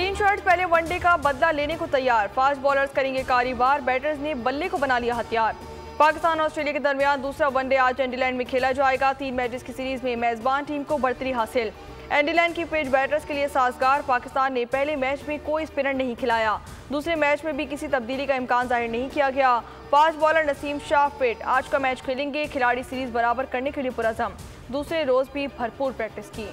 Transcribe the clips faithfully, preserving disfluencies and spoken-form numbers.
Green shirt पहले one day का बदला लेने को तैयार, फास्ट बॉलर्स करेंगे कारीवार, बैटर्स ने बल्ले को बना लिया हथियार। पाकिस्तान और ऑस्ट्रेलिया के दरमियान दूसरा वनडे आज एंडीलैंड में खेला जाएगा। तीन मैचेस की सीरीज में मेजबान टीम को बढ़तरी हासिल, एंडीलैंड की पेज बैटर्स के लिए साजगार। पाकिस्तान ने पहले मैच में कोई स्पिनर नहीं खिलाया, दूसरे मैच में भी किसी तब्दीली का इम्कान जाहिर नहीं किया गया। फास्ट बॉलर नसीम शाह पेट आज का मैच खेलेंगे, खिलाड़ी सीरीज बराबर करने के लिए पुरजम, दूसरे रोज भी भरपूर प्रैक्टिस की।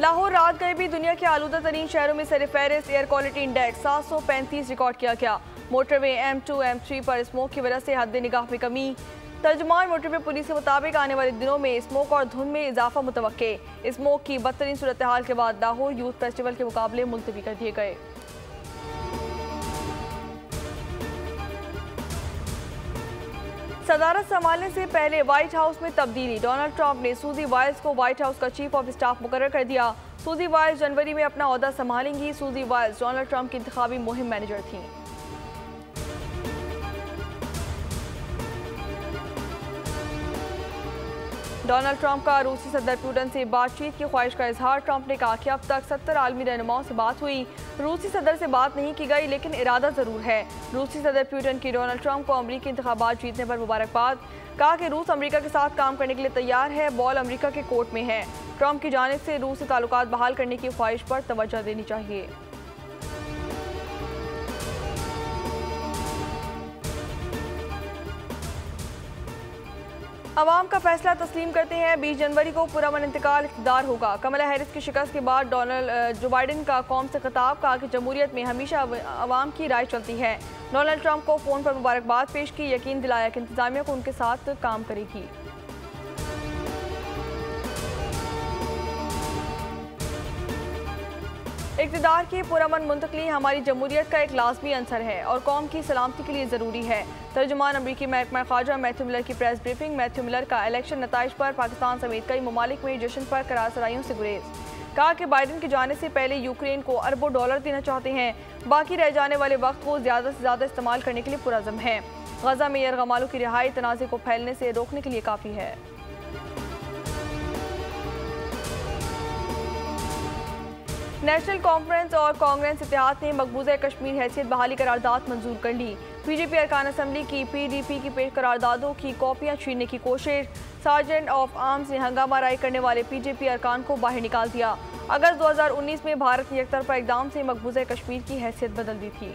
लाहौर रात गए भी दुनिया के आलूदा तरीन शहरों में सरफहरिस्त। एयर क्वालिटी इंडेक्स सात सौ पैंतीस रिकॉर्ड किया गया। Motorway M two M three पर स्मोक की वजह से हद निगाह में कमी। तर्जुमान मोटरवे पुलिस के मुताबिक आने वाले दिनों में स्मोक और धुंध में इजाफा मुतवक्के। स्मोक की बदतरीन सूरत हाल के बाद लाहौर यूथ फेस्टिवल के मुकाबले मुलतवी कर दिए गए। सदारत संभालने से पहले व्हाइट हाउस में तब्दीली, डोनाल्ड ट्रंप ने सूजी वाइल्स को व्हाइट हाउस का चीफ ऑफ स्टाफ मुकर्रर कर दिया। सूजी वाइल्स जनवरी में अपना ओहदा संभालेंगी। सूजी वाइल्स डोनाल्ड ट्रंप की इंतखाबी मुहिम मैनेजर थीं। डोनाल्ड ट्रंप का रूसी सदर पुतिन से बातचीत की ख्वाहिश का इजहार। ट्रंप ने कहा कि अब तक सत्तर आलमी रहनुमाओं से बात हुई, रूसी सदर से बात नहीं की गई, लेकिन इरादा ज़रूर है। रूसी सदर पुतिन की डोनाल्ड ट्रंप को अमरीकी इंतखाबात जीतने पर मुबारकबाद। कहा कि रूस अमरीका के साथ काम करने के लिए तैयार है, बॉल अमरीका के कोर्ट में है। ट्रंप की जानिब से रूस से ताल्लुकात बहाल करने की ख्वाहिश पर तवज्जो देनी चाहिए। अवाम का फैसला तस्लीम करते हैं। बीस जनवरी को पुरअमन इंतकाल इख्तियार होगा। कमला हैरिस की शिकस्त के बाद डोनाल्ड जो बाइडन का कौम से खिताब, कहा कि जमहूरियत में हमेशा अवाम की राय चलती है। डोनाल्ड ट्रंप को फ़ोन पर मुबारकबाद पेश की, यकीन दिलाया कि इंतजामिया को उनके साथ काम करेगी। इक़्तिदार की पुरअमन मुंतकली हमारी जमहूरियत का एक लाजमी अंसर है और कौम की सलामती के लिए ज़रूरी है। तर्जुमान अमरीकी महकमा ख़ारजा मैथ्यू मिलर की प्रेस ब्रीफिंग। मैथ्यू मिलर का इलेक्शन नताइज पर पाकिस्तान समेत कई ममालिक में जश्न पर करारसराइयों से गुरेज। कहा कि बाइडन के जाने से पहले यूक्रेन को अरबों डॉलर देना चाहते हैं, बाकी रह जाने वाले वक्त को ज़्यादा से ज़्यादा इस्तेमाल करने के लिए पुरज़म है। गजा में यरगमालों की रिहाई तनाज़े को फैलने से रोकने के लिए काफ़ी है। नेशनल कॉन्फ्रेंस और कांग्रेस इतिहाद ने मकबूजा कश्मीर हैसियत बहाली करारदाद मंजूर कर ली। पीजेपी अरकान असम्बली की पीडीपी की पेश करारदादों की कॉपियां छीनने की कोशिश। सार्जेंट ऑफ आर्म्स ने हंगामा राय करने वाले पीजेपी अरकान को बाहर निकाल दिया। अगस्त दो हज़ार उन्नीस में भारत की एकतरफा इकदाम से मकबूजा कश्मीर की हैसियत बदल दी थी।